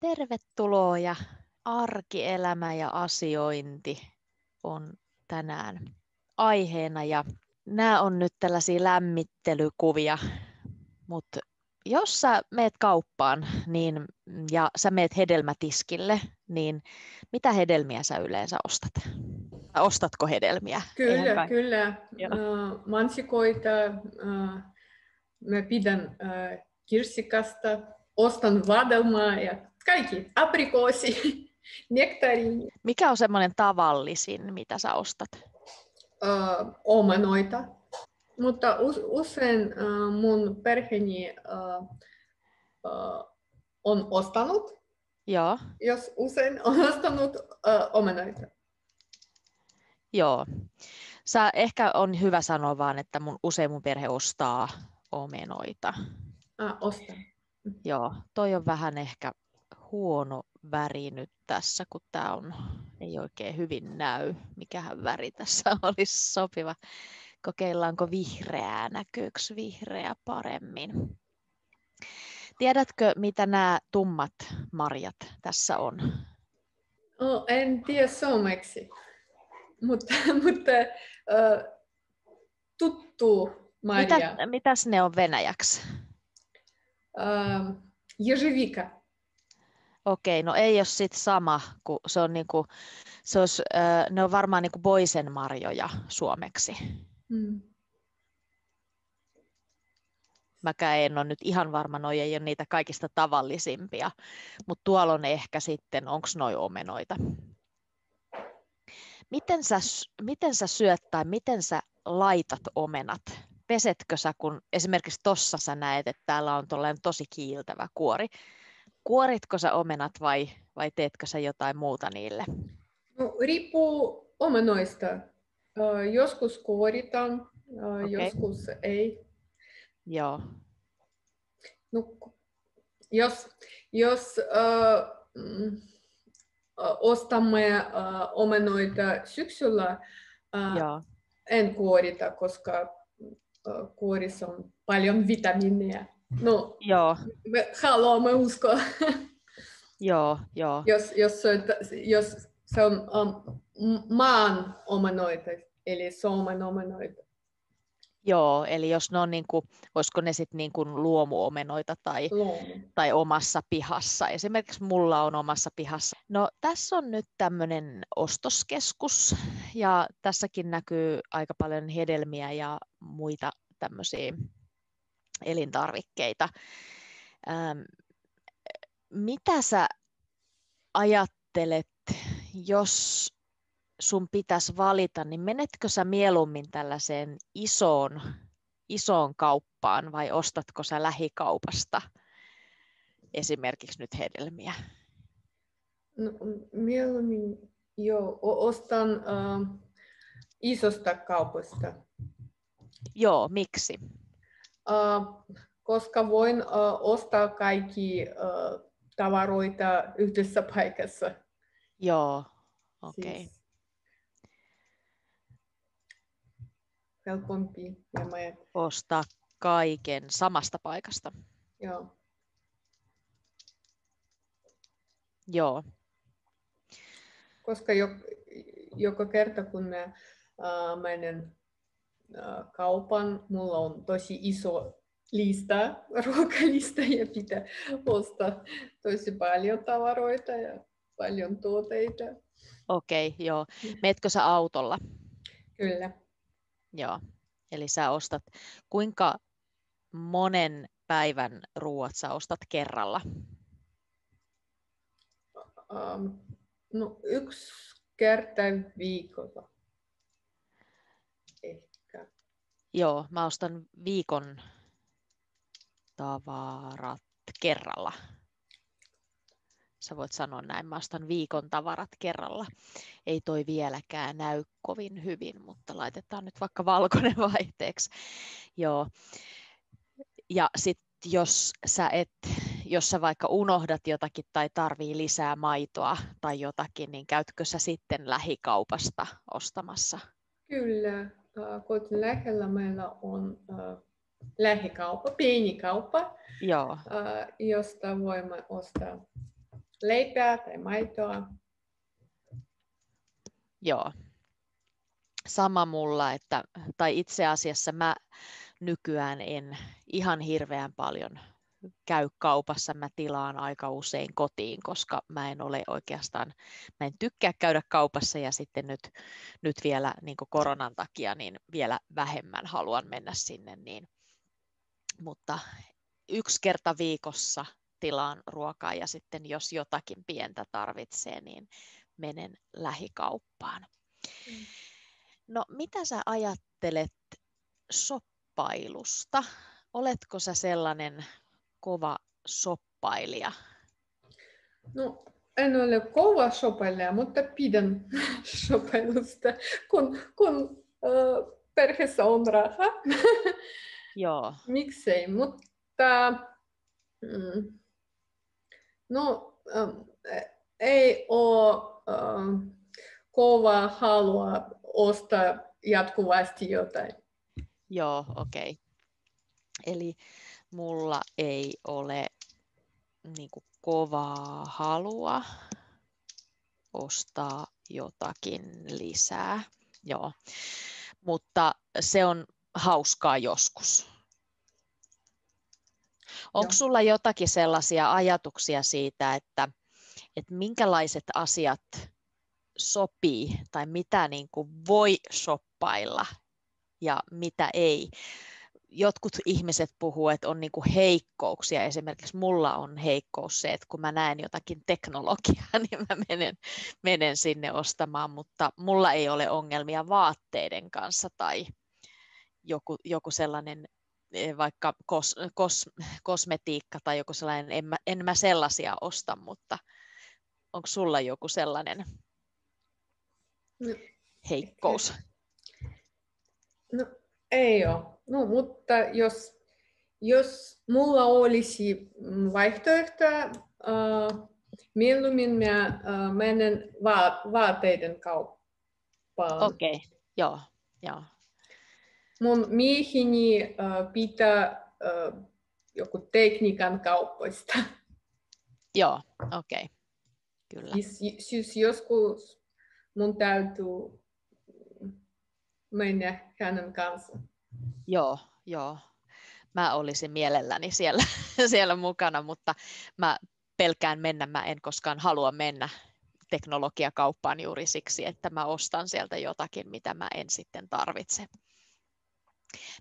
Tervetuloa ja arkielämä ja asiointi on tänään aiheena ja nämä on nyt tällaisia lämmittelykuvia, mutta jos sä meet kauppaan niin, ja sä meet hedelmätiskille, niin mitä hedelmiä sä yleensä ostat? Ostatko hedelmiä? Kyllä. Mansikoita, mä pidän kirsikasta, ostan vadelmaa ja kaikki, aprikoosi, nektariini. Mikä on semmoinen tavallisin, mitä sä ostat? Omenoita. Mutta usein mun perheeni on ostanut. Joo. Jos usein on ostanut omenoita. Joo. Sä ehkä on hyvä sanoa vaan, että usein mun perhe ostaa omenoita. Ostaa. Joo, toi on vähän ehkä huono väri nyt tässä, kun tää on, ei oikein hyvin näy. Mikähän väri tässä olisi sopiva? Kokeillaanko vihreää? Näkyykö vihreä paremmin? Tiedätkö, mitä nämä tummat marjat tässä on? En tiedä suomeksi, mutta tuttu marja. Mitäs ne on venäjäksi? Jezivika. Okei, no ei ole sitten sama, kun se on niinku, ne on varmaan niinku boisen marjoja suomeksi. Mm. Mäkään en ole nyt ihan varma, noi ei ole niitä kaikista tavallisimpia, mutta tuolla on ehkä sitten, onko noi omenoita. Miten sä syöt tai miten sä laitat omenat? Pesetkö sä, kun esimerkiksi tossa sä näet, että täällä on tollainen tosi kiiltävä kuori. Kuoritko sä omenat vai teetkö sä jotain muuta niille? No, riippuu omenoista. Joskus kuoritan, joskus ei. Joo. No, jos ostamme omenoita syksyllä, en kuorita, koska kuorissa on paljon vitamiineja. No, haluamme uskoa. Joo. Jos se on maan omenoita, eli Suomen omenoita. Joo, eli jos ne on niinku, olisiko ne sitten niinku luomuomenoita tai omassa pihassa. Esimerkiksi mulla on omassa pihassa. No, tässä on nyt tämmöinen ostoskeskus ja tässäkin näkyy aika paljon hedelmiä ja muita tämmöisiä elintarvikkeita. Mitä sä ajattelet, jos sun pitäisi valita, niin menetkö sä mieluummin tällaiseen isoon kauppaan vai ostatko sä lähikaupasta esimerkiksi nyt hedelmiä? No, mieluummin ostan isosta kaupasta. Joo, miksi? Koska voin ostaa kaikki tavaroita yhdessä paikassa. Joo, okei. Siis helpompi ostaa kaiken samasta paikasta. Joo. Joo. Koska joka kerta kun mä menen kaupan, mulla on tosi iso lista, ruokalista ja pitää ostaa tosi paljon tavaroita ja paljon tuotteita. Okei, joo. Meetkö sä autolla? Kyllä. Joo, eli sä ostat, kuinka monen päivän ruoat sä ostat kerralla? No, yksi kerta viikolla. Ehkä. Joo, mä ostan viikon tavarat kerralla. Sä voit sanoa näin, mä ostan viikon tavarat kerralla. Ei toi vieläkään näy kovin hyvin, mutta laitetaan nyt vaikka valkoinen vaihteeksi. Joo. Ja sitten jos sä vaikka unohdat jotakin tai tarvii lisää maitoa tai jotakin, niin käytkö sä sitten lähikaupasta ostamassa? Kyllä. Kotiin lähellä meillä on lähikauppa, pieni kauppa, josta voimme ostaa leipää tai maitoa. Joo. Sama mulla, että, tai itse asiassa mä nykyään en ihan hirveän paljon käy kaupassa. Mä tilaan aika usein kotiin, koska mä en tykkää käydä kaupassa ja sitten nyt vielä niin kuin koronan takia niin vielä vähemmän haluan mennä sinne. Niin. Mutta 1 kerta viikossa tilaan ruokaa ja sitten jos jotakin pientä tarvitsee, niin menen lähikauppaan. Mm. No, mitä sä ajattelet shoppailusta? Oletko sä sellainen kova shoppailija? No, en ole kova shoppailija, mutta pidän shoppailusta, kun perheessä on rahaa. Joo. Miksei, mutta no, ei ole kova halua ostaa jatkuvasti jotain. Joo, okei. Eli mulla ei ole niinku kovaa halua ostaa jotakin lisää. Joo. Mutta se on hauskaa joskus. Onko sulla jotakin sellaisia ajatuksia siitä, että minkälaiset asiat sopii tai mitä niin kuin voi shoppailla ja mitä ei? Jotkut ihmiset puhuu, että on niin kuin heikkouksia. Esimerkiksi mulla on heikkous se, että kun mä näen jotakin teknologiaa, niin mä menen sinne ostamaan, mutta mulla ei ole ongelmia vaatteiden kanssa tai joku sellainen vaikka kosmetiikka tai joku sellainen, en mä sellaisia osta, mutta onko sulla joku sellainen heikkous? No, ei ole. No, mutta jos mulla olisi vaihtoehto, mieluummin mä menen vaateiden kauppaan. Okei, okay. Joo, joo. Mun mieheni pitää joku tekniikan kaupoista. Joo, okei. Okay. Kyllä. Siis joskus mun täytyy mennä hänen kanssaan. Joo, joo. Mä olisin mielelläni siellä mukana, mutta mä pelkään mennä. Mä en koskaan halua mennä teknologiakauppaan juuri siksi, että mä ostan sieltä jotakin, mitä mä en sitten tarvitse.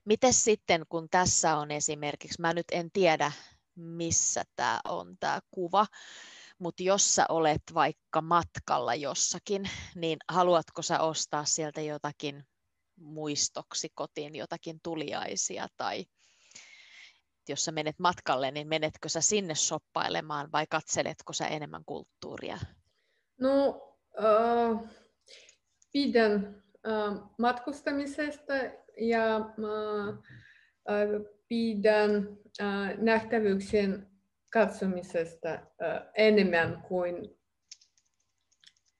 Mites sitten, kun tässä on esimerkiksi, mä nyt en tiedä, missä tämä on tämä kuva, mutta jos sä olet vaikka matkalla jossakin, niin haluatko sä ostaa sieltä jotakin muistoksi kotiin, jotakin tuliaisia, tai jos sä menet matkalle, niin menetkö sä sinne shoppailemaan vai katseletko sä enemmän kulttuuria? No, pidän matkustamisesta ja pidän nähtävyyksien katsomisesta enemmän kuin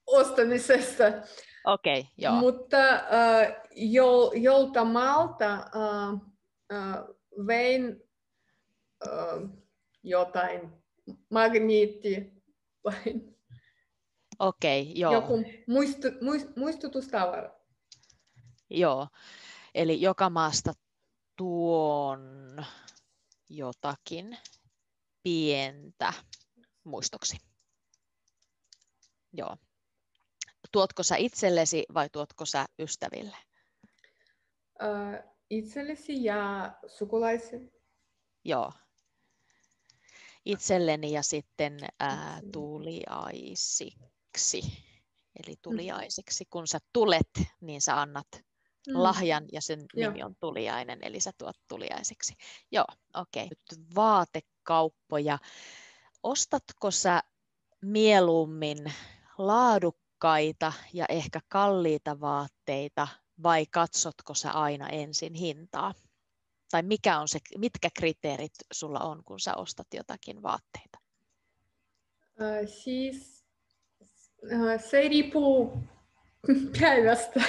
ostamisesta. Okei, okay, joo. Mutta jolta maalta vein jotain magniitti vain. Okei, okay, joo. Joku muistutustavara. Joo. Eli joka maasta tuon jotakin pientä muistoksi. Joo. Tuotko sä itsellesi vai tuotko sä ystäville? Itsellesi ja sukulaisille. Joo. Itselleni ja sitten tuliaisiksi. Eli tuliaisiksi, kun sä tulet, niin sä annat lahjan ja sen nimi on tuliainen, eli sä tuot tuliaisiksi. Joo, okei. Okay. Nyt vaatekauppoja. Ostatko sä mieluummin laadukkaita ja ehkä kalliita vaatteita vai katsotko sä aina ensin hintaa? Tai mitkä kriteerit sulla on, kun sä ostat jotakin vaatteita? Se riippuu päivästä.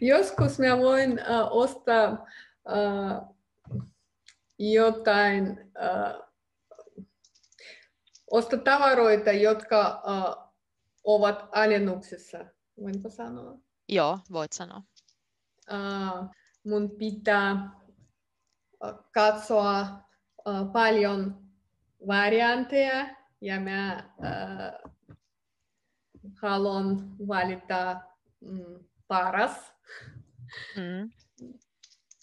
Joskus mä voin ostaa jotain Osta tavaroita, jotka ovat alennuksessa. Voinko sanoa? Joo, voit sanoa. Mun pitää katsoa paljon varianteja ja mä haluan valita paras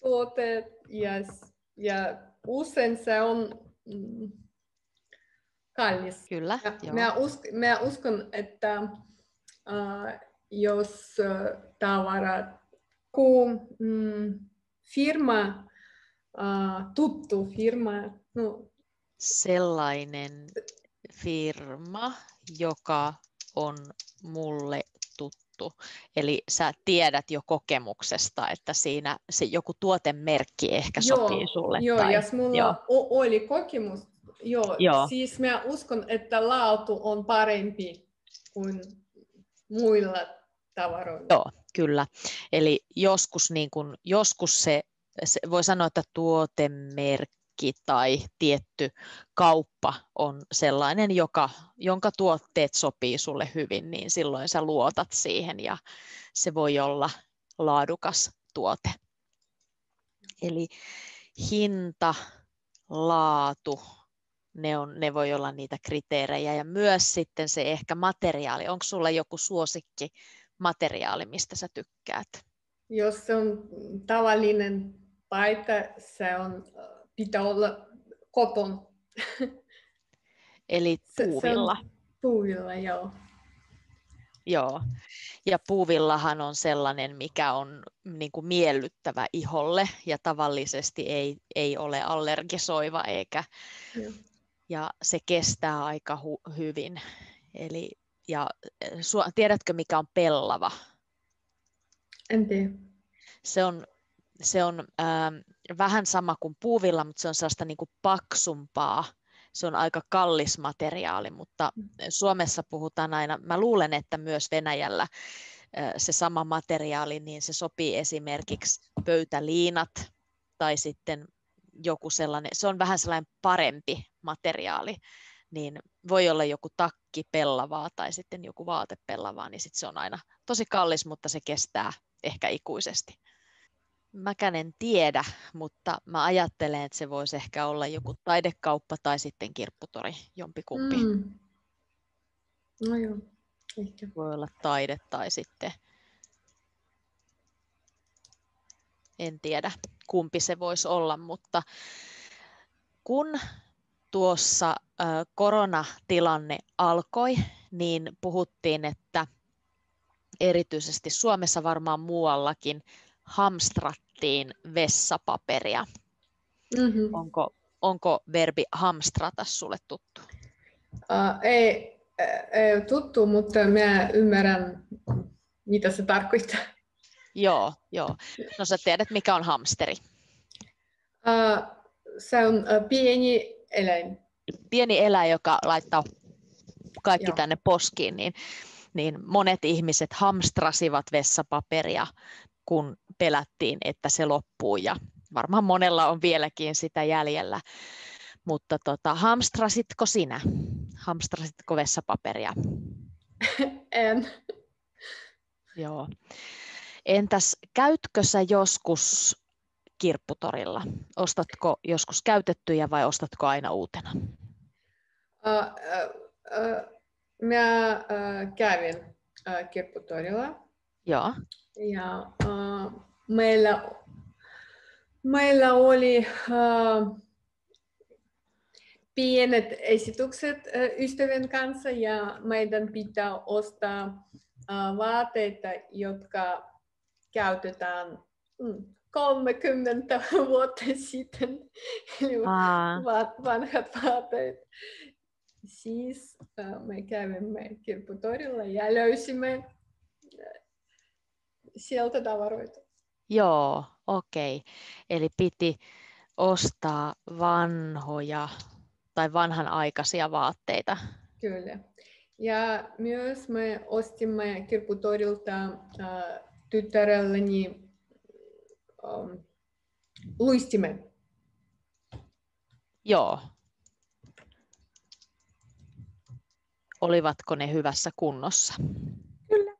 tuote ja usein se on kallis. Kyllä. Mä uskon, että jos tavarat, kun firma, tuttu firma, no, sellainen firma, joka on mulle tuttu. Eli sä tiedät jo kokemuksesta, että siinä se joku tuotemerkki ehkä sopii sulle. Joo, tai, jos mulla oli kokemus, siis mä uskon, että laatu on parempi kuin muilla tavaroilla. Joo, kyllä. Eli joskus, niin kun, joskus se voi sanoa, että tuotemerkki tai tietty kauppa on sellainen, jonka tuotteet sopii sulle hyvin, niin silloin sä luotat siihen ja se voi olla laadukas tuote. Eli hinta, laatu, ne voi olla niitä kriteerejä ja myös sitten se ehkä materiaali. Onko sulla joku suosikki materiaali, mistä sä tykkäät? Jos se on tavallinen paita, se on... Pitää olla koton. Eli puuvilla. Puuvilla, joo. Joo. Ja puuvillahan on sellainen, mikä on niin kuin miellyttävä iholle ja tavallisesti ei ole allergisoiva eikä. Joo. Ja se kestää aika hyvin. Eli ja tiedätkö mikä on pellava? En tiedä. Se on vähän sama kuin puuvilla, mutta se on sellaista niin kuin paksumpaa. Se on aika kallis materiaali, mutta Suomessa puhutaan aina, mä luulen, että myös Venäjällä se sama materiaali, niin se sopii esimerkiksi pöytäliinat tai sitten joku sellainen, se on vähän sellainen parempi materiaali, niin voi olla joku takki pellavaa tai sitten joku vaate pellavaa, niin sitten se on aina tosi kallis, mutta se kestää ehkä ikuisesti. Mäkään en tiedä, mutta mä ajattelen, että se voisi ehkä olla joku taidekauppa tai sitten kirpputori, jompikumpi. No joo, ehkä. Voi olla taide tai sitten, en tiedä kumpi se voisi olla, mutta kun tuossa koronatilanne alkoi, niin puhuttiin, että erityisesti Suomessa varmaan muuallakin hamstrattiin vessapaperia. Mm-hmm. Onko verbi hamstrata sulle tuttu? Ei tuttu, mutta minä ymmärrän, mitä se tarkoittaa. Joo. No sä tiedät, mikä on hamsteri? Se on pieni eläin. Pieni eläin, joka laittaa kaikki tänne poskiin. Niin monet ihmiset hamstrasivat vessapaperia, kun pelättiin, että se loppuu ja varmaan monella on vieläkin sitä jäljellä. Mutta hamstrasitko sinä? Hamstrasitko vessapaperia? En. Joo. Entäs käytkö sä joskus kirpputorilla? Ostatko joskus käytettyjä vai ostatko aina uutena? Mä kävin kirpputorilla. Joo. Ja meillä oli pienet esitykset ystävien kanssa ja meidän pitää ostaa vaatteita, jotka käytetään 30 vuotta sitten. Eli vanhat vaatteet. Siis me kävimme kirpputorilla ja löysimme sieltä tavaroita. Joo, okei. Eli piti ostaa vanhoja tai vanhanaikaisia vaatteita. Kyllä. Ja myös me ostimme kirpputorilta tyttärelleni luistimen. Joo. olivatko ne hyvässä kunnossa. Kyllä.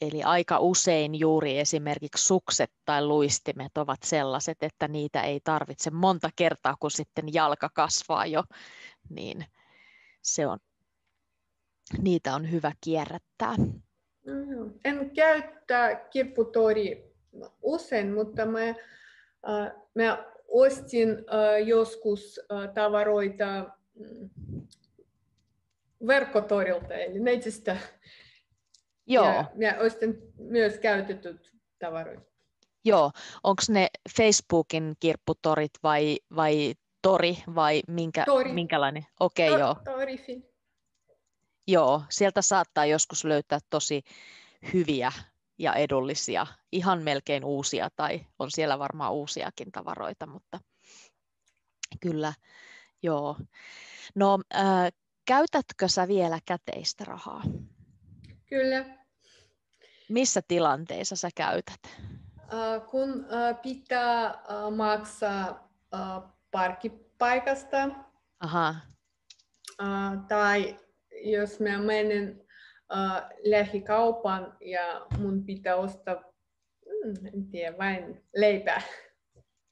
Eli aika usein juuri esimerkiksi sukset tai luistimet ovat sellaiset, että niitä ei tarvitse monta kertaa, kun sitten jalka kasvaa jo, niin se on, niitä on hyvä kierrättää. En käytä kirpputori usein, mutta mä ostin joskus tavaroita verkkotorilta, eli netistä. Joo. Ja ostin myös käytetyt tavaroita. Joo. Onko ne Facebookin kirpputorit vai tori vai minkälainen? Okei, okay, joo. Tori. Joo, sieltä saattaa joskus löytää tosi hyviä ja edullisia, ihan melkein uusia, tai on siellä varmaan uusiakin tavaroita, mutta kyllä, joo. No, käytätkö sä vielä käteistä rahaa? Kyllä. Missä tilanteissa sä käytät? Kun pitää maksaa parkkipaikasta. Aha. Tai jos mä menen lähikaupan ja mun pitää ostaa, en tiedä, vain leipää.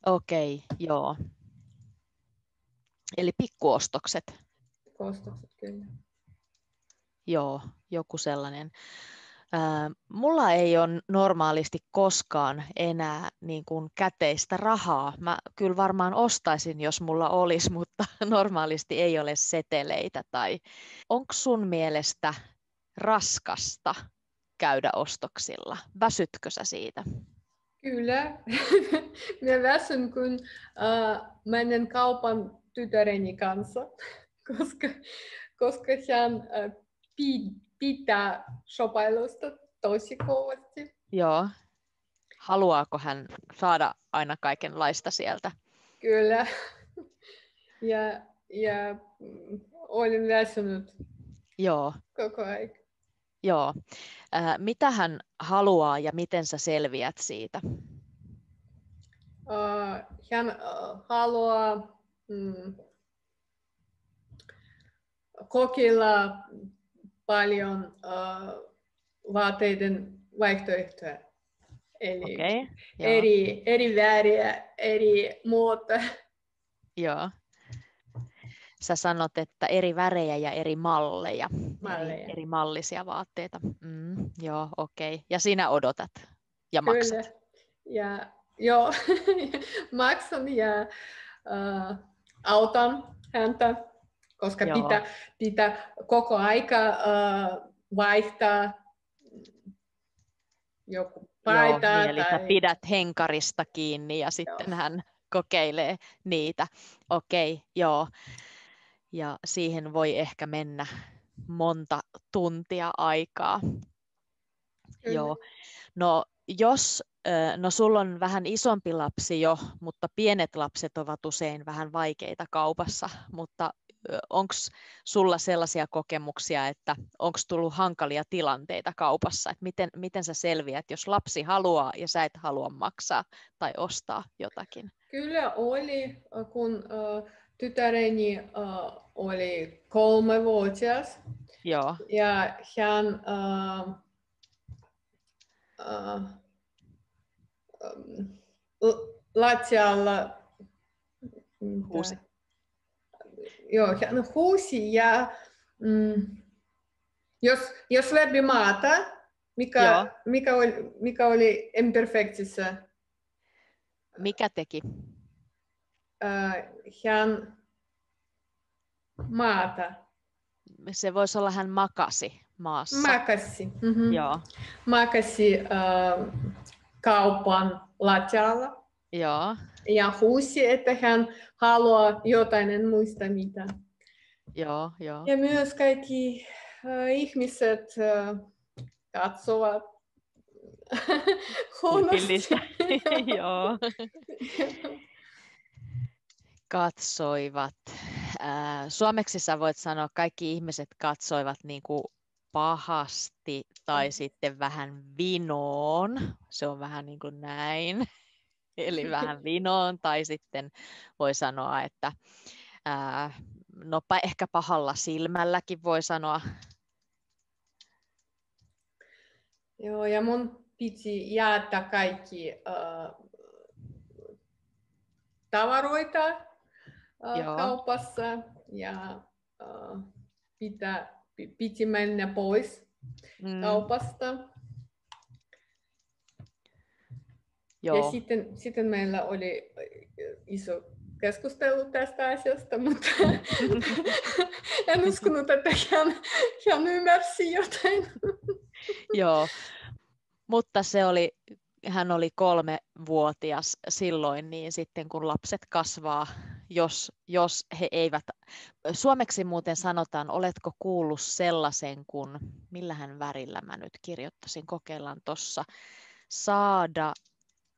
Okei, joo. Eli pikkuostokset. Pikkuostokset, kyllä. Joo, joku sellainen. Mulla ei ole normaalisti koskaan enää niin kuin käteistä rahaa. Mä kyllä varmaan ostaisin, jos mulla olisi, mutta normaalisti ei ole seteleitä. Tai onko sun mielestä raskasta käydä ostoksilla? Väsytkö sä siitä? Kyllä. Mä väsyn, kun menen kaupan tytäreni kanssa, koska hän pitää shopailusta tosi kovasti. Joo. Haluaako hän saada aina kaikenlaista sieltä? Kyllä. Ja olen väsynyt. Joo. Koko ajan. Joo. Mitä hän haluaa ja miten sä selviät siitä? Hän haluaa kokeilla paljon vaatteiden vaihtoehtoja. Eli okay, eri väriä, eri muotoja. Joo. Sä sanot, että eri värejä ja eri malleja. Eri mallisia vaatteita. Joo, okei. Okay. Ja sinä odotat ja maksat. Kyllä. Ja, joo, maksan ja autan häntä, koska pitää koko aika vaihtaa joku paita. Joo, niin, eli sä pidät henkarista kiinni ja sitten hän kokeilee niitä. Okei, joo. Ja siihen voi ehkä mennä monta tuntia aikaa. Kyllä. Joo. No sulla on vähän isompi lapsi jo, mutta pienet lapset ovat usein vähän vaikeita kaupassa, mutta onko sulla sellaisia kokemuksia, että onko tullut hankalia tilanteita kaupassa? Et miten sä selviät, jos lapsi haluaa ja sä et halua maksaa tai ostaa jotakin? Kyllä oli, kun tytäreni oli 3-vuotias. Joo. Ja hän lattialla huusi. Joo, hän huusi ja jos läpi maata, mikä oli imperfektissä. Mikä teki? Hän maata. Se voisi olla hän makasi maassa. Makasi. Mm-hmm. Joo. Makasi kaupan lattialla. Joo. Ja huusi, että hän haluaa jotain, en muista mitä. Joo, joo. Ja myös kaikki ihmiset katsovat huonosti. Joo. Katsoivat. Suomeksi sä voit sanoa, kaikki ihmiset katsoivat niin kuin pahasti tai sitten vähän vinoon. Se on vähän niin kuin näin. Eli vähän vinoon, tai sitten voi sanoa, että no ehkä pahalla silmälläkin voi sanoa. Joo, ja mun piti jaetta kaikki tavaroita kaupassa ja piti mennä pois kaupasta. Joo. Ja sitten meillä oli iso keskustelu tästä asiasta, mutta en uskonut, että hän ymmärsi jotain. Joo, mutta hän oli 3-vuotias silloin, niin sitten kun lapset kasvaa, jos he eivät... Suomeksi muuten sanotaan, oletko kuullut sellaisen kuin, millähän värillä mä nyt kirjoittaisin, kokeillaan tuossa, saada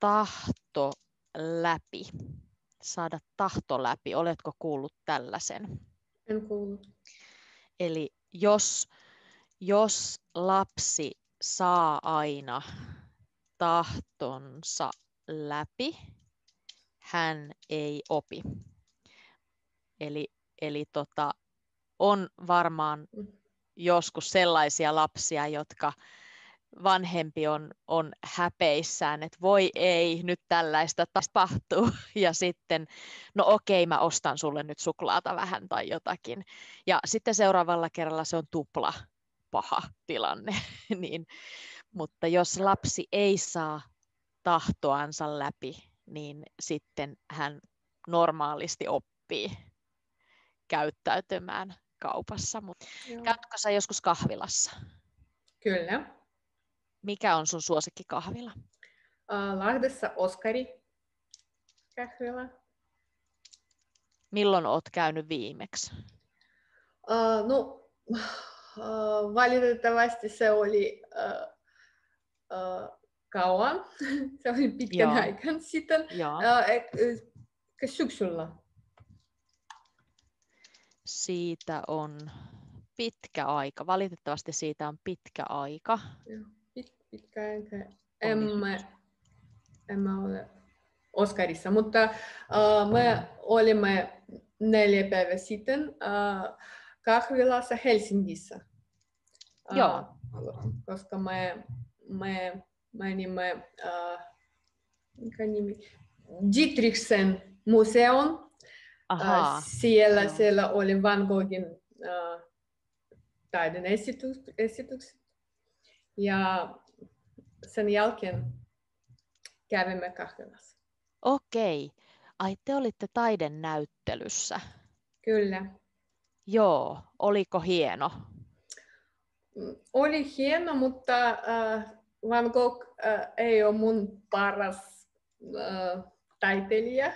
tahto läpi. Saada tahto läpi. Oletko kuullut tällaisen? En kuullut. Eli jos lapsi saa aina tahtonsa läpi, hän ei opi. Eli on varmaan joskus sellaisia lapsia, jotka vanhempi on häpeissään, että voi ei, nyt tällaista tapahtuu, ja sitten, no okei, mä ostan sulle nyt suklaata vähän tai jotakin. Ja sitten seuraavalla kerralla se on tupla paha tilanne. Niin, mutta jos lapsi ei saa tahtoansa läpi, niin sitten hän normaalisti oppii käyttäytymään kaupassa. Käytkö sä joskus kahvilassa? Kyllä. Mikä on sun suosikkikahvila? Lahdessa Oskari-kahvila. Milloin oot käynyt viimeksi? Valitettavasti se oli kauan. Se oli pitkän aikaan sitten. Syksyllä. Siitä on pitkä aika. Valitettavasti siitä on pitkä aika. Joo. En ole Oskarissa, mutta me olimme 4 päivää sitten kahvilassa Helsingissä, koska me menimme Dietrichsenmuseon. Siellä oli Van Goghin taiden esitykset. Ja sen jälkeen kävimme kahvilassa. Okei. Ai, te olitte taidenäyttelyssä. Kyllä. Joo. Oliko hieno? Oli hieno, mutta Van Gogh ei ole mun paras taiteilija.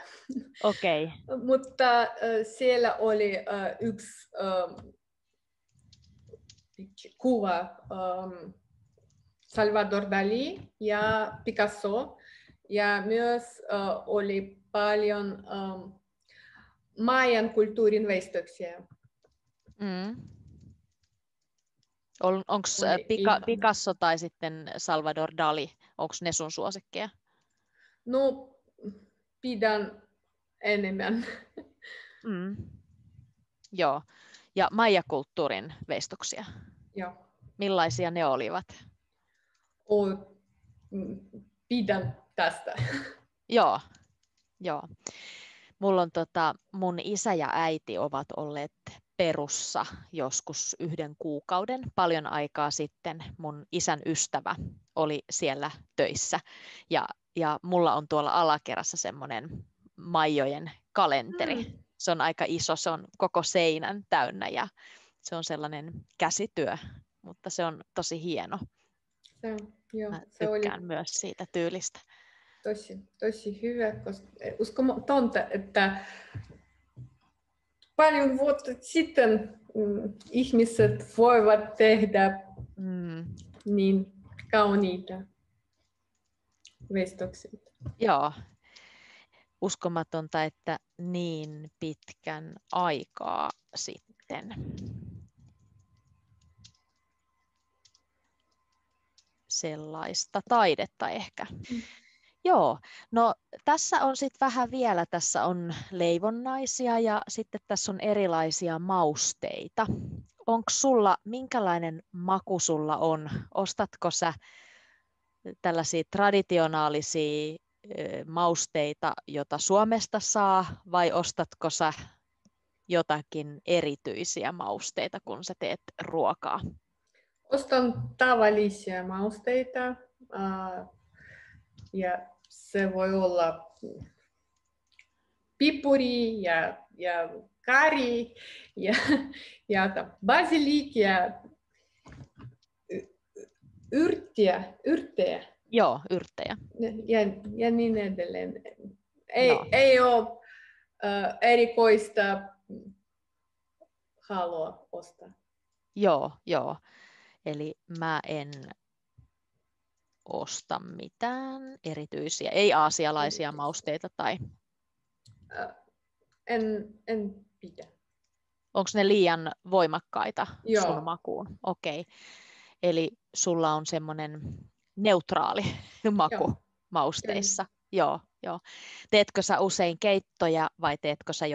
Okei. Mutta siellä oli yksi kuva... Salvador Dali ja Picasso, ja myös oli paljon Mayan kulttuurin veistoksia. Onko Picasso tai sitten Salvador Dali, onko ne sun suosikkeja? No, pidän enemmän. Joo, ja Maya-kulttuurin veistoksia. Joo. Millaisia ne olivat? Pidän tästä. Joo. Mulla on mun isä ja äiti ovat olleet Perussa joskus 1 kuukauden paljon aikaa sitten. Mun isän ystävä oli siellä töissä ja mulla on tuolla alakerrassa semmoinen Maijojen kalenteri. Se on aika iso, se on koko seinän täynnä ja se on sellainen käsityö, mutta se on tosi hieno. Joo, mä tykkään myös siitä tyylistä. Tosi hyvä, koska uskomatonta, että paljon vuotta sitten ihmiset voivat tehdä niin kauniita veistoksia. Joo, uskomatonta, että niin pitkän aikaa sitten. Sellaista taidetta ehkä. Joo, no tässä on sitten vähän vielä, tässä on leivonnaisia ja sitten tässä on erilaisia mausteita. Onko sulla, minkälainen maku sulla on? Ostatko sä tällaisia traditionaalisia mausteita, joita Suomesta saa, vai ostatko sä jotakin erityisiä mausteita, kun sä teet ruokaa? Ostan tavallisia mausteita ja se voi olla pipuri ja kari ja basiliikki ja yrttejä. Joo, yrttejä. Ja niin edelleen. Ei ole erikoista halua ostaa. Joo. Eli mä en osta mitään erityisiä, ei aasialaisia mausteita tai... En pidä. Onko ne liian voimakkaita sun makuun? Okei. Eli sulla on semmoinen neutraali maku mausteissa. Joo. Teetkö sä usein keittoja vai teetkö sä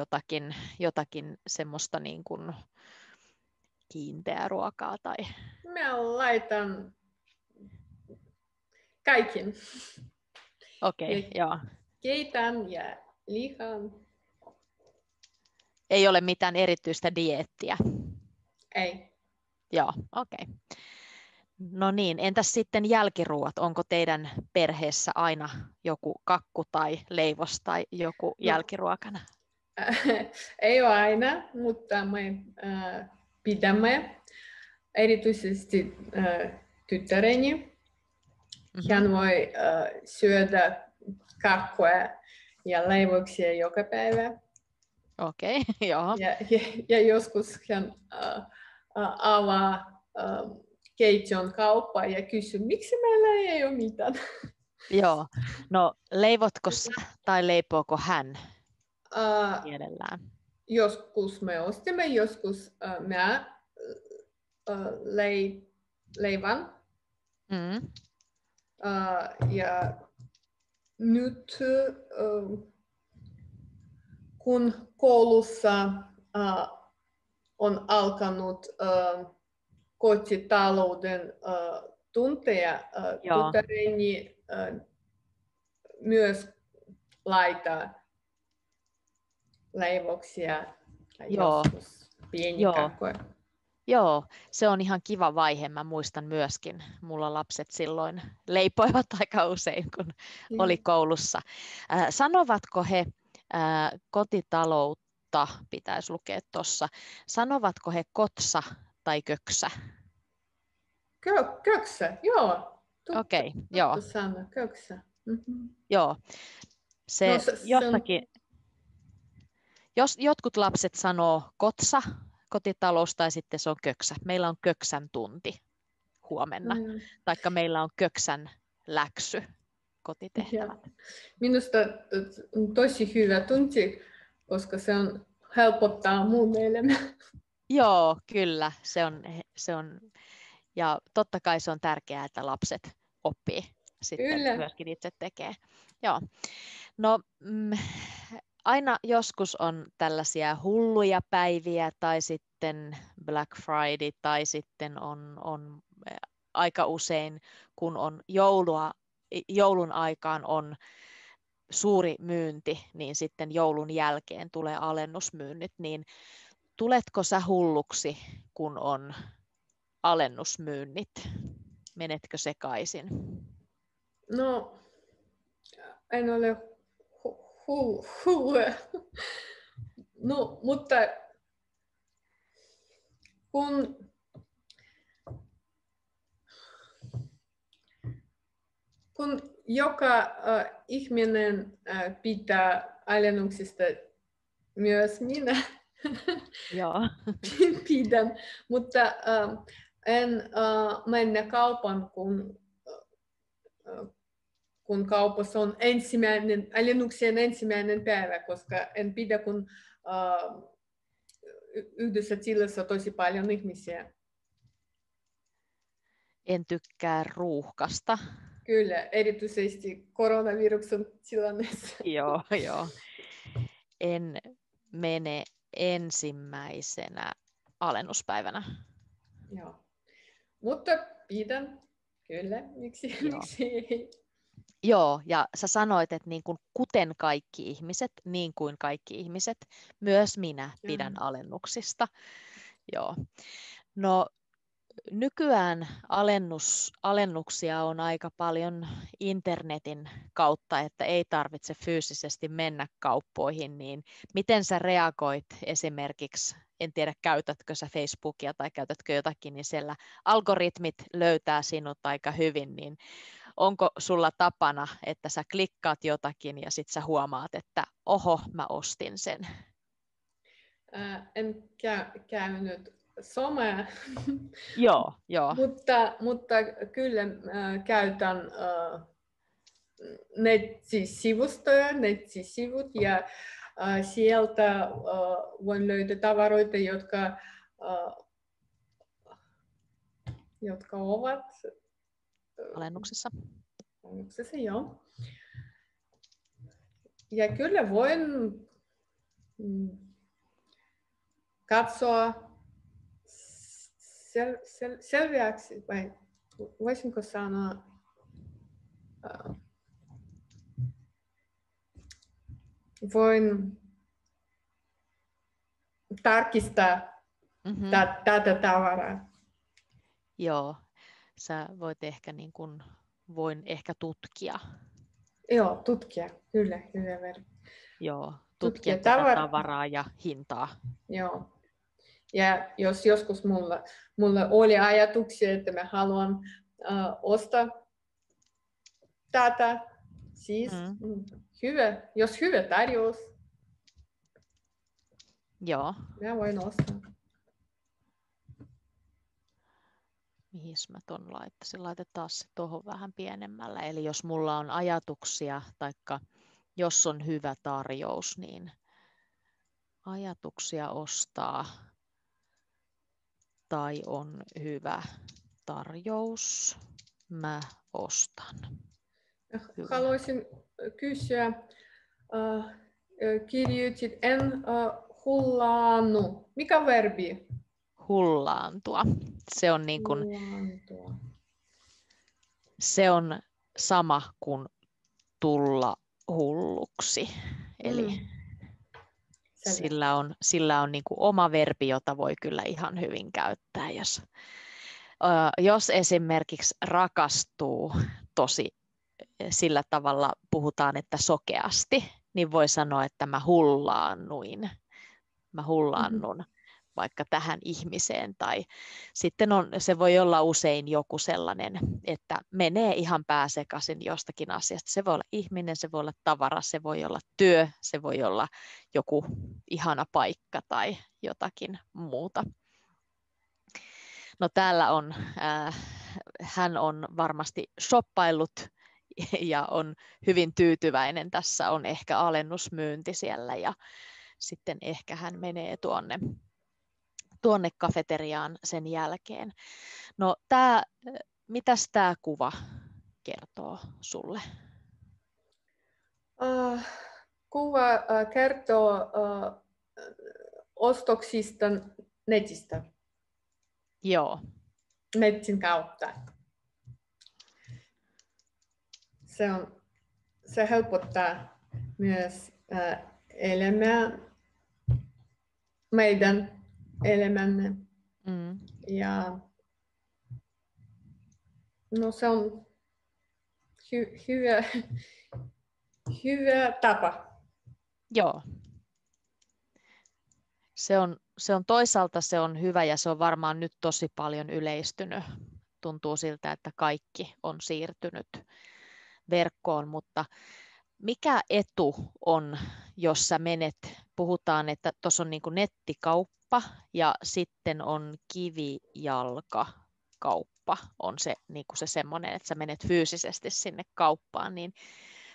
jotakin semmoista niin kuin kiinteää ruokaa? Tai... Mä laitan kaiken. Okei. Keitän ja lihan. Ei ole mitään erityistä dieettiä. Ei. Joo, okei. No niin, entäs sitten jälkiruot? Onko teidän perheessä aina joku kakku tai leivos tai joku jälkiruokana? Ei ole aina, mutta me pidämme erityisesti tyttäreni. Hän voi syödä kakkua ja leivoksia joka päivä. Okei. Ja joskus hän avaa keittiön kauppa ja kysyy, miksi meillä ei ole mitään. Joo, no leivotko sä tai leipoako hän mielellään? Joskus me ostimme, joskus mä leivän. Ja nyt... kun koulussa on alkanut kotitalouden tunteja, tyttäreni myös laita leivoksia tai joskus pieni kakkoja. Joo, se on ihan kiva vaihe. Mä muistan myöskin. Mulla lapset silloin leipoivat aika usein, kun oli koulussa. Sanovatko he... kotitaloutta pitäisi lukea tuossa. Sanovatko he kotsa tai köksä? Köksä, joo. Okei. Sana, köksä. Joo. Se, no, se jostakin, jos jotkut lapset sanoo kotsa, kotitalous, tai sitten se on köksä. Meillä on köksän tunti huomenna, taikka meillä on köksän läksy. Minusta on tosi hyvä tunti, koska se on helpottaa muun elämää. Joo, kyllä. Se on. Ja totta kai se on tärkeää, että lapset oppii sitten myöskin itse tekee. Joo. No, aina joskus on tällaisia hulluja päiviä tai sitten Black Friday tai sitten on aika usein, kun on joulua. Joulun aikaan on suuri myynti, niin sitten joulun jälkeen tulee alennusmyynnit, niin tuletko sä hulluksi, kun on alennusmyynnit? Menetkö sekaisin? No, en ole hullu. No, mutta kun... Kun joka ihminen pitää alennuksista, myös minä pidän, mutta en mennä kaupan, kun kaupassa on alennuksien ensimmäinen päivä, koska en pidä, kun yhdessä tilassa tosi paljon ihmisiä. En tykkää ruuhkasta. Kyllä, erityisesti koronaviruksen tilanteessa. Joo. En mene ensimmäisenä alennuspäivänä. Joo. Mutta pidän kyllä, miksi ei. Joo, ja sä sanoit, että niin kuin kuten kaikki ihmiset, niin kuin kaikki ihmiset, myös minä pidän alennuksista. Joo. No, nykyään alennuksia on aika paljon internetin kautta, että ei tarvitse fyysisesti mennä kauppoihin, niin miten sä reagoit esimerkiksi, en tiedä käytätkö sä Facebookia tai käytätkö jotakin, niin siellä algoritmit löytää sinut aika hyvin, niin onko sulla tapana, että sä klikkaat jotakin ja sitten sä huomaat, että oho, mä ostin sen? En käynyt somea, joo. mutta kyllä käytän nettisivustoja, nettisivut ja sieltä voin löytää tavaroita, jotka ovat alennuksessa. Alennuksessa, joo. Ja kyllä voin katsoa selviäksi, vai voisinko sanoa, voin tarkistaa tätä tavaraa. Joo, sä voit ehkä niin kuin, voin ehkä tutkia. Joo, tutkia, kyllä, hyvä verran. Joo, tutkia tavaraa ja hintaa. Joo. Ja jos joskus mulla oli ajatuksia, että mä haluan ostaa tätä, siis hyvä, jos hyvä tarjous, joo. Mä voin ostaa. Mihinkäs mä ton laittaisin? Laitetaan se tuohon vähän pienemmällä. Eli jos mulla on ajatuksia, taikka jos on hyvä tarjous, niin ajatuksia ostaa. Tai on hyvä tarjous, mä ostan. Hyvä. Haluaisin kysyä, kirjoitit en hullaannu. Mikä verbi? Hullaantua. Se on niin kuin, se on sama kuin tulla hulluksi. Eli sillä on niin kuin oma verbi, jota voi kyllä ihan hyvin käyttää, jos esimerkiksi rakastuu tosi sillä tavalla, puhutaan, että sokeasti, niin voi sanoa, että mä hullaannun vaikka tähän ihmiseen, tai sitten se voi olla usein joku sellainen, että menee ihan pääsekaisin jostakin asiasta. Se voi olla ihminen, se voi olla tavara, se voi olla työ, se voi olla joku ihana paikka tai jotakin muuta. No täällä on, hän on varmasti shoppaillut ja on hyvin tyytyväinen. Tässä on ehkä alennusmyynti siellä ja sitten ehkä hän menee tuonne kafeteriaan sen jälkeen. No, mitäs tämä kuva kertoo sulle? Kuva kertoo ostoksista netistä. Joo. Netin kautta. Se helpottaa myös elämää meidän elämänne. Ja no, se on hyvä tapa. Joo. Se on toisaalta se on hyvä ja se on varmaan nyt tosi paljon yleistynyt. Tuntuu siltä, että kaikki on siirtynyt verkkoon, mutta mikä etu on, jos sä menet, puhutaan, että tuossa on niin kuin nettikauppa ja sitten on kivijalkakauppa, on se, niin kuin se semmoinen, että sä menet fyysisesti sinne kauppaan, niin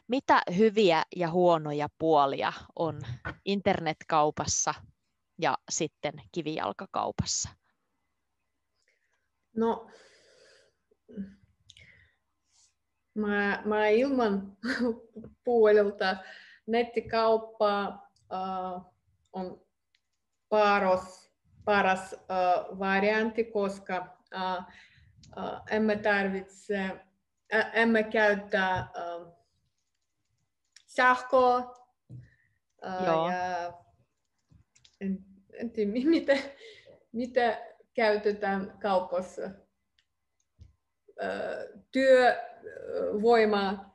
mitä hyviä ja huonoja puolia on internetkaupassa ja sitten kivijalkakaupassa? No, Mä ilman puolelta nettikauppa on paras variantti, koska emme käytä sähköä. En tiedä, mitä käytetään kaupassa. Työvoimaa,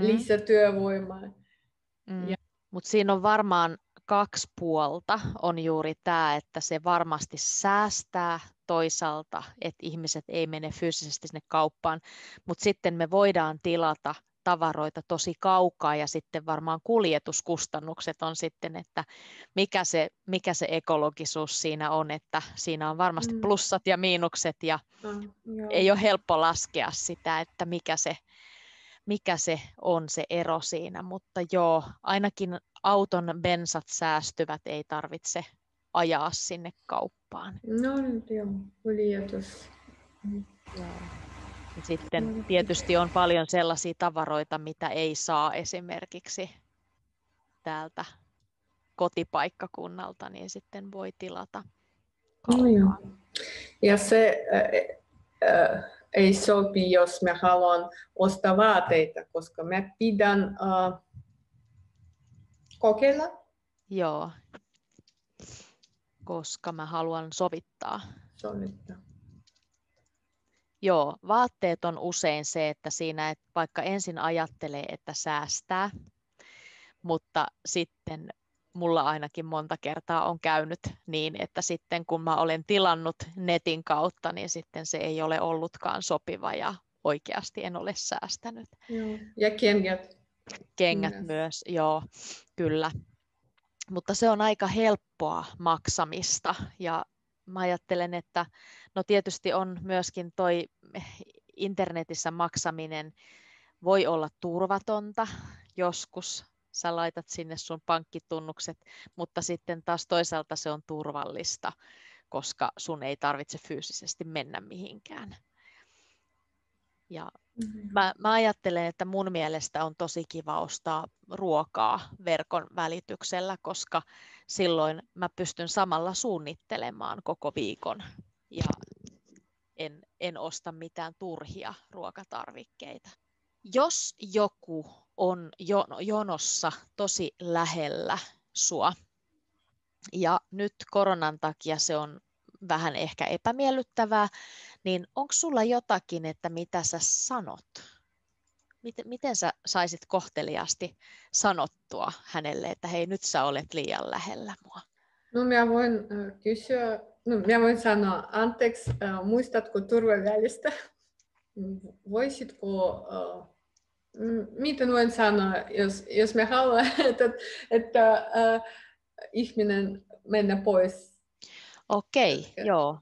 lisätyövoimaa. Mutta siinä on varmaan kaksi puolta. On juuri tämä, että se varmasti säästää toisaalta, että ihmiset ei mene fyysisesti sinne kauppaan. Mutta sitten me voidaan tilata tavaroita tosi kaukaa ja sitten varmaan kuljetuskustannukset on sitten, että mikä se ekologisuus siinä on, että siinä on varmasti plussat ja miinukset ja ei ole helppo laskea sitä, että mikä se on se ero siinä, mutta joo, ainakin auton bensat säästyvät, ei tarvitse ajaa sinne kauppaan. No joo, kuljetus. Joo. Sitten tietysti on paljon sellaisia tavaroita, mitä ei saa esimerkiksi täältä kotipaikkakunnalta, niin sitten voi tilata. Ja se ei sopi, jos me haluan ostaa vaateita, koska me pidän kokeilla. Joo, koska mä haluan sovittaa. Joo, vaatteet on usein se, että siinä että vaikka ensin ajattelee, että säästää, mutta sitten mulla ainakin monta kertaa on käynyt niin, että sitten kun mä olen tilannut netin kautta, niin sitten se ei ole ollutkaan sopiva ja oikeasti en ole säästänyt. Joo. Ja kengät. Kengät myös, joo, kyllä. Mutta se on aika helppoa maksamista ja mä ajattelen, että no tietysti on myöskin toi internetissä maksaminen voi olla turvatonta joskus. Sä laitat sinne sun pankkitunnukset, mutta sitten taas toisaalta se on turvallista, koska sun ei tarvitse fyysisesti mennä mihinkään. Ja mä ajattelen, että mun mielestä on tosi kiva ostaa ruokaa verkon välityksellä, koska silloin mä pystyn samalla suunnittelemaan koko viikon ja en osta mitään turhia ruokatarvikkeita. Jos joku on jonossa tosi lähellä sua ja nyt koronan takia se on vähän ehkä epämiellyttävää, niin onko sulla jotakin, että mitä sä sanot? Miten sä saisit kohteliaasti sanottua hänelle, että hei, nyt sä olet liian lähellä mua? No minä voin kysyä, minä voin sanoa, anteeksi, muistatko turvavälistä? Voisitko, miten voin sanoa, jos minä haluan, että ihminen mennä pois? Okei, joo.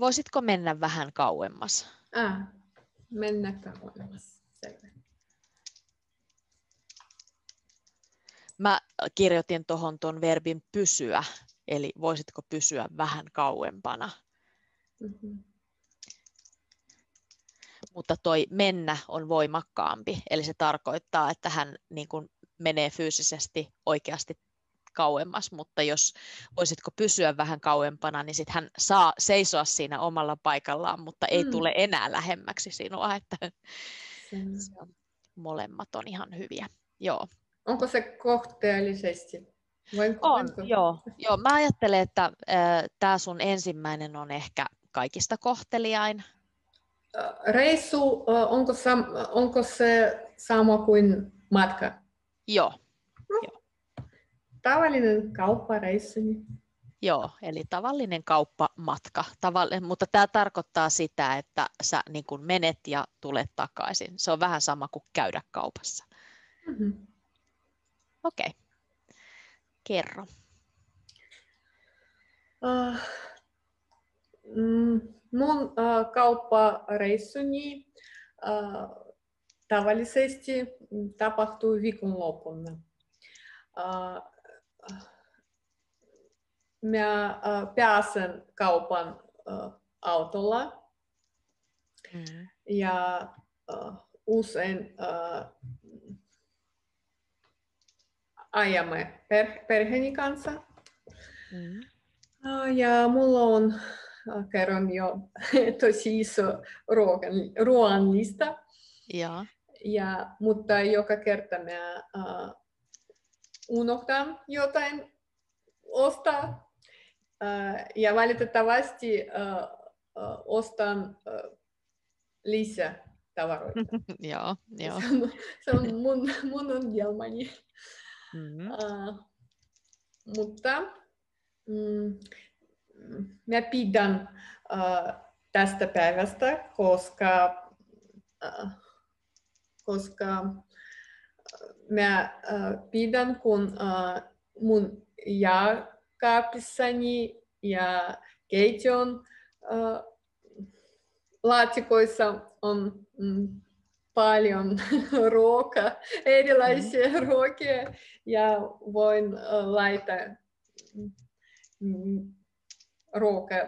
Voisitko mennä vähän kauemmas? Mennä kauemmas. Selvä. Mä kirjoitin tuohon tuon verbin pysyä, eli voisitko pysyä vähän kauempana. Mutta toi mennä on voimakkaampi, eli se tarkoittaa, että hän niin kun menee fyysisesti oikeasti kauemmas, mutta jos voisitko pysyä vähän kauempana, niin sitten hän saa seisoa siinä omalla paikallaan, mutta ei tule enää lähemmäksi sinua, että molemmat on ihan hyviä. Joo. Onko se kohteellisesti? Joo. Mä ajattelen, että tämä sun ensimmäinen on ehkä kaikista kohteliain. Reissu, onko se sama kuin matka? Joo. Tavallinen kauppareissu. Joo, eli tavallinen kauppamatka. Mutta tämä tarkoittaa sitä, että sä niin kun menet ja tulet takaisin. Se on vähän sama kuin käydä kaupassa. Okei. Kerro. Mun kauppareissuni tavallisesti tapahtuu viikonloppuna. Minä pääsen kaupan autolla ja usein ajamme perheeni kanssa. Ja mulla on, kerron jo, tosi iso ruoan lista. Ja, mutta joka kerta me unohdan jotain ostaa. Ja valitettavasti ostan lisää tavaroita. Se on mun ongelmani. Mutta mä pidän tästä päivästä, koska mä pidän, kun mun jääkaapissani ja keittiön laatikoissa on paljon ruokaa, erilaisia ruokia, ja voin laittaa ruokaa.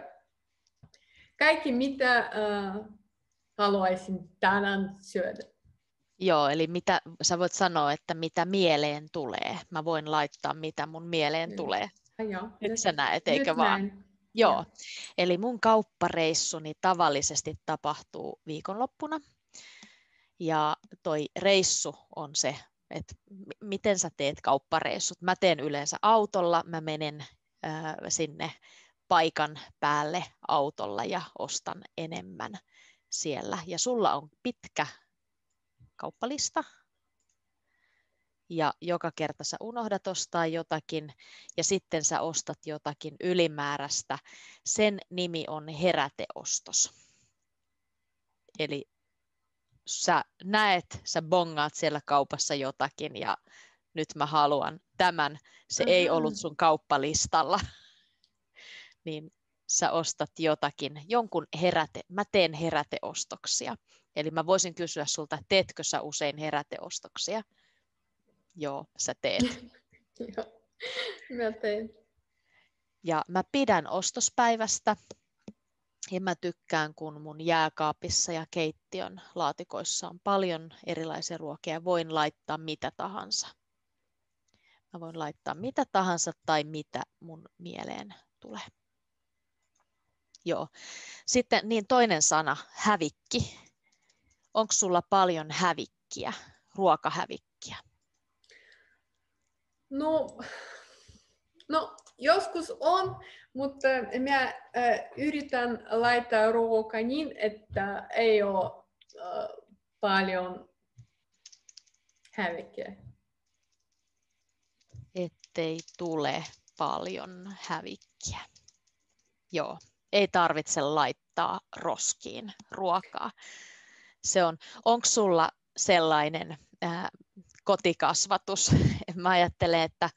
Kaikki, mitä haluaisin tänään syödä. Joo, eli mitä, sä voit sanoa, että mitä mieleen tulee. Mä voin laittaa, mitä mun mieleen tulee. Nyt sä näet, eikö vaan? Joo, eli mun kauppareissuni tavallisesti tapahtuu viikonloppuna. Ja toi reissu on se, että miten sä teet kauppareissut. Mä teen yleensä autolla, mä menen sinne paikan päälle autolla ja ostan enemmän siellä. Ja sulla on pitkä kauppalista. Ja joka kerta sä unohdat ostaa jotakin ja sitten sä ostat jotakin ylimääräistä. Sen nimi on heräteostos. Eli sä näet, sä bongaat siellä kaupassa jotakin ja nyt mä haluan tämän. Se ei ollut sun kauppalistalla. Niin sä ostat jotakin, jonkun mä teen heräteostoksia. Eli mä voisin kysyä sulta, teetkö sä usein heräteostoksia? Joo, sä teet. Joo, mä teen. Ja mä pidän ostospäivästä. Ja mä tykkään, kun mun jääkaapissa ja keittiön laatikoissa on paljon erilaisia ruokia. Voin laittaa mitä tahansa. Mä voin laittaa mitä tahansa tai mitä mun mieleen tulee. Joo. Sitten niin toinen sana, hävikki. Onko sulla paljon hävikkiä, ruokahävikkiä? No joskus on, mutta mä yritän laittaa ruoka niin, että ei ole paljon hävikkiä. Ettei tule paljon hävikkiä. Joo, ei tarvitse laittaa roskiin ruokaa. Se on, onko sulla sellainen kotikasvatus? Mä ajattelen, että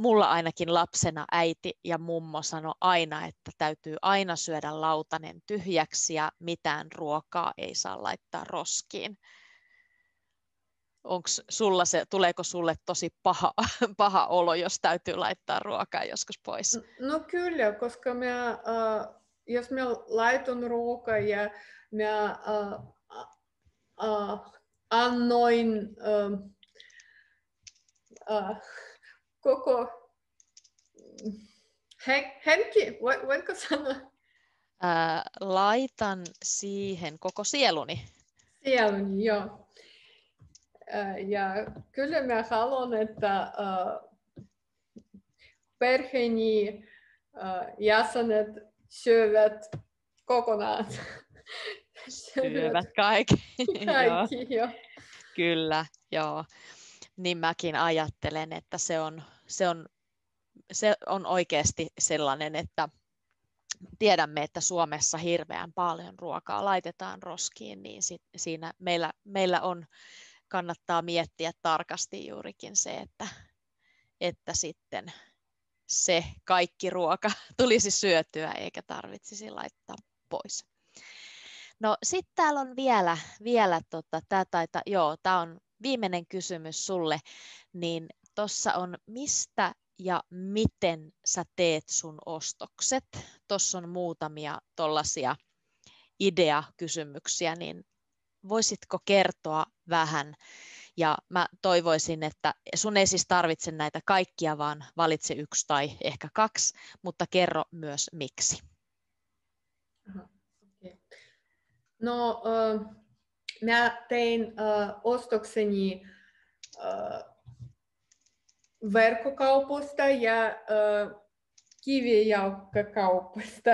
mulla ainakin lapsena äiti ja mummo sanoi aina, että täytyy aina syödä lautanen tyhjäksi ja mitään ruokaa ei saa laittaa roskiin. Onks sulla se, tuleeko sulle tosi paha olo, jos täytyy laittaa ruokaa joskus pois? No kyllä, koska jos mä laitan ruokaa ja mä annoin koko henki, voitko sanoa? Laitan siihen koko sieluni. Sieluni, joo. Ja kyllä mä haluan, että perheeni jäsenet syövät kokonaan. Syövät kaikki, joo. Kyllä, joo. Niin mäkin ajattelen, että se on oikeasti sellainen, että tiedämme, että Suomessa hirveän paljon ruokaa laitetaan roskiin, niin siinä meillä on, kannattaa miettiä tarkasti juurikin se, että sitten se kaikki ruoka tulisi syötyä eikä tarvitsisi laittaa pois. No sitten täällä on vielä tää on viimeinen kysymys sulle, niin tuossa on mistä ja miten sä teet sun ostokset. Tuossa on muutamia tuollaisia ideakysymyksiä, niin voisitko kertoa vähän? Ja mä toivoisin, että sun ei siis tarvitse näitä kaikkia, vaan valitse yksi tai ehkä kaksi, mutta kerro myös miksi. Aha, okay. No, mä tein ostokseni verkkokaupasta ja kivijalkakaupasta.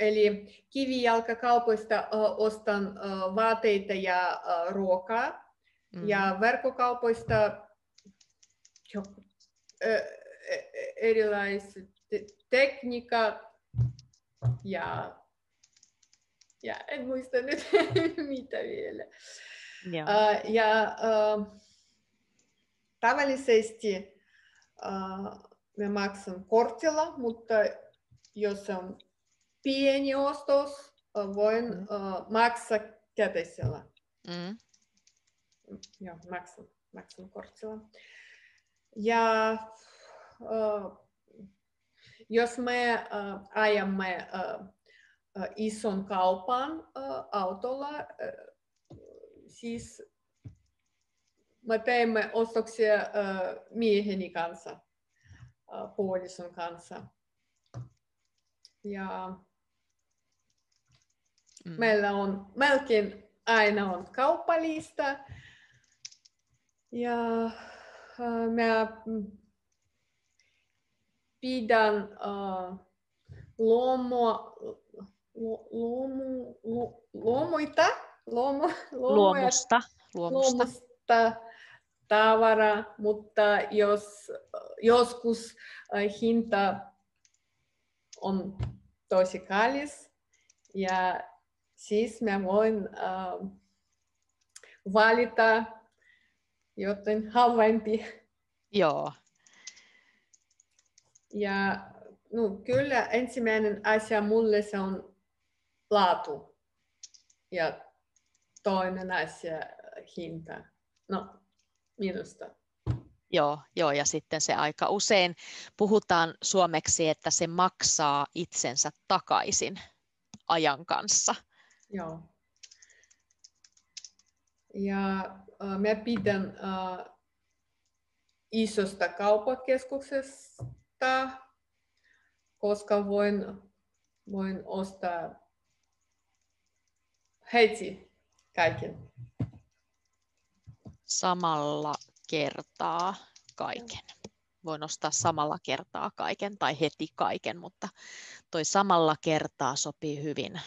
Eli kivijalkakaupasta ostan vaatteita ja ruokaa. Ja verkkokaupasta erilaiset tekniikat ja en muista nyt mitä vielä. Ja tavallisesti mä maksan kortilla, mutta jos on pieni ostos, voin maksaa käteisellä. Joo, maksan kortilla. Ja jos me ajamme ison kaupan autolla, siis me teemme ostoksia mieheni kanssa, puolison kanssa. Ja meillä on melkein aina on kauppalista ja mä pidän luomusta tavaraa, mutta joskus hinta on tosi kallis ja siis mä voin valita jotain halvempi. Joo. Ja no, kyllä ensimmäinen asia mulle se on laatu ja toinen asia hinta. No, minusta. Joo, ja sitten se aika usein puhutaan suomeksi, että se maksaa itsensä takaisin ajan kanssa. Joo. Ja mä pidän isosta kauppakeskuksesta, koska voin ostaa heti kaiken. Samalla kertaa kaiken. Voin ostaa samalla kertaa kaiken tai heti kaiken, mutta toi samalla kertaa sopii hyvin.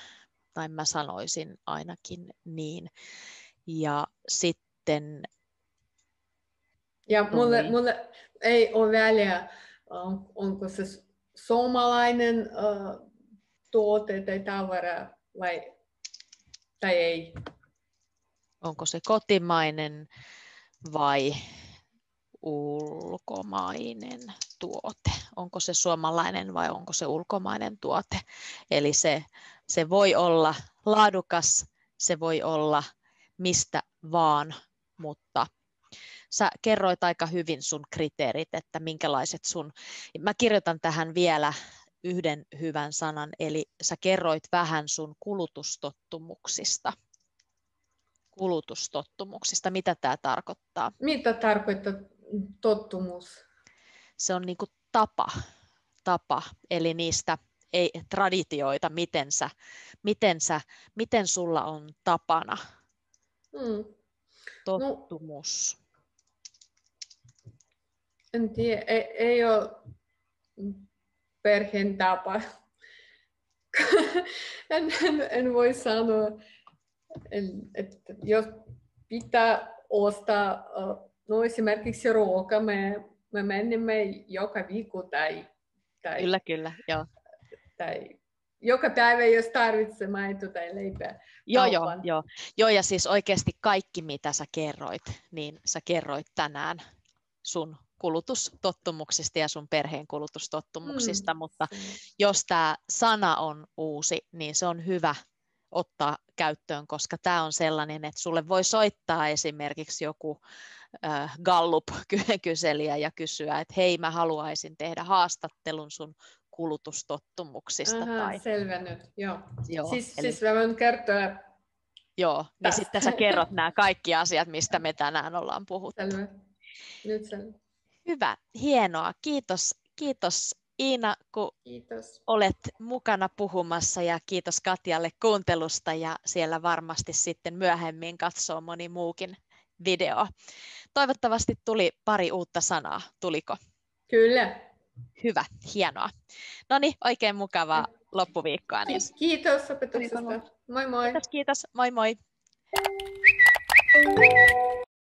Tai mä sanoisin ainakin niin. Ja sitten... Ja mulle ei ole väliä, onko se suomalainen tuote tai tavara tai ei. Onko se kotimainen vai ulkomainen tuote? Onko se suomalainen vai onko se ulkomainen tuote? Eli se voi olla laadukas, se voi olla mistä vaan, mutta sä kerroit aika hyvin sun kriteerit, että minkälaiset sun... Mä kirjoitan tähän vielä yhden hyvän sanan, eli sä kerroit vähän sun kulutustottumuksista. Kulutustottumuksista. Mitä tämä tarkoittaa? Mitä tarkoittaa tottumus? Se on niin kuin tapa, eli niistä ei traditioita, miten sulla on tapana. Tottumus. No, en tiedä, ei ole perheen tapa. en voi sanoa. Että jos pitää ostaa, no esimerkiksi ruoka, me menemme joka viikko tai kyllä, joo. Tai joka päivä, jos tarvitsee maito tai leipää. Joo, ja siis oikeasti kaikki, mitä sä kerroit, niin sä kerroit tänään sun kulutustottumuksista ja sun perheen kulutustottumuksista, mutta jos tämä sana on uusi, niin se on hyvä ottaa käyttöön, koska tämä on sellainen, että sulle voi soittaa esimerkiksi joku Gallup-kyselijä ja kysyä, että hei, mä haluaisin tehdä haastattelun sun kulutustottumuksista. Selvä nyt, joo. Siis mä voin kertoa Joo, niin sitten sä kerrot nämä kaikki asiat, mistä me tänään ollaan puhuttu. Selvä. Nyt selvä. Hyvä, hienoa. Kiitos Iina, kun olet mukana puhumassa, ja kiitos Katjalle kuuntelusta, ja siellä varmasti sitten myöhemmin katsoo moni muukin video. Toivottavasti tuli pari uutta sanaa. Tuliko? Kyllä. Hyvä, hienoa. No niin, oikein mukavaa loppuviikkoa. Niin. Kiitos opetuksesta. Moi moi. Kiitos, moi moi.